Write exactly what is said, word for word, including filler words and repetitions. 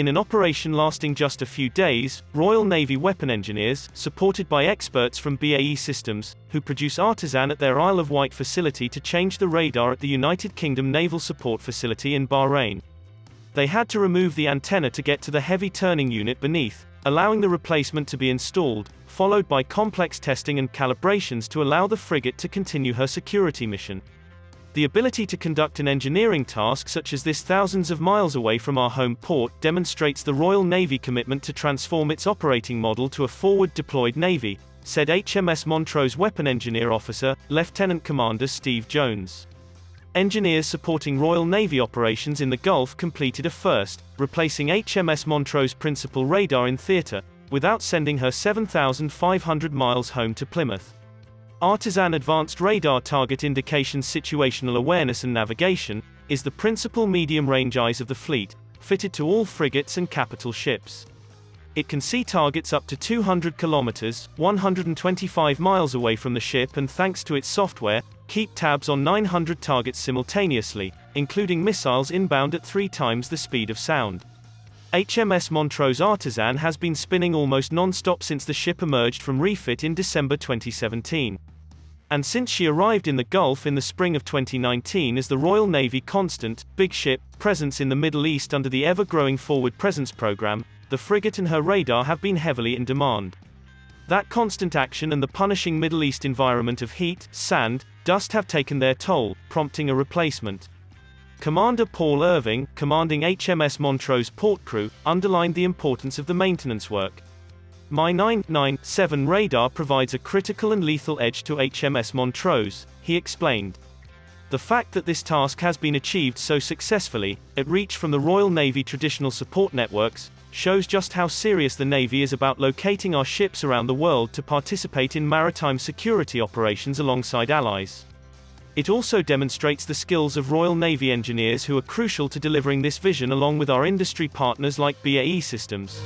In an operation lasting just a few days, Royal Navy weapon engineers, supported by experts from B A E Systems, who produce Artisan at their Isle of Wight facility to change the radar at the United Kingdom Naval Support Facility in Bahrain. They had to remove the antenna to get to the heavy turning unit beneath, allowing the replacement to be installed, followed by complex testing and calibrations to allow the frigate to continue her security mission. The ability to conduct an engineering task such as this thousands of miles away from our home port demonstrates the Royal Navy commitment to transform its operating model to a forward-deployed Navy, said H M S Montrose Weapon Engineer Officer, Lieutenant Commander Steve Jones. Engineers supporting Royal Navy operations in the Gulf completed a first, replacing H M S Montrose principal radar in theatre, without sending her seven thousand five hundred miles home to Plymouth. Artisan Advanced Radar Target Indication Situational Awareness and Navigation is the principal medium-range eyes of the fleet, fitted to all frigates and capital ships. It can see targets up to two hundred kilometers, one hundred twenty-five miles away from the ship, and thanks to its software, keep tabs on nine hundred targets simultaneously, including missiles inbound at three times the speed of sound. H M S Montrose Artisan has been spinning almost non-stop since the ship emerged from refit in December twenty seventeen. And since she arrived in the Gulf in the spring of twenty nineteen as the Royal Navy constant, big ship, presence in the Middle East under the ever-growing Forward Presence Programme, the frigate and her radar have been heavily in demand. That constant action and the punishing Middle East environment of heat, sand, dust have taken their toll, prompting a replacement. Commander Paul Irving, commanding H M S Montrose port crew, underlined the importance of the maintenance work. My nine nine seven radar provides a critical and lethal edge to H M S Montrose, he explained. The fact that this task has been achieved so successfully, at reach from the Royal Navy traditional support networks, shows just how serious the Navy is about locating our ships around the world to participate in maritime security operations alongside allies. It also demonstrates the skills of Royal Navy engineers who are crucial to delivering this vision along with our industry partners like B A E Systems.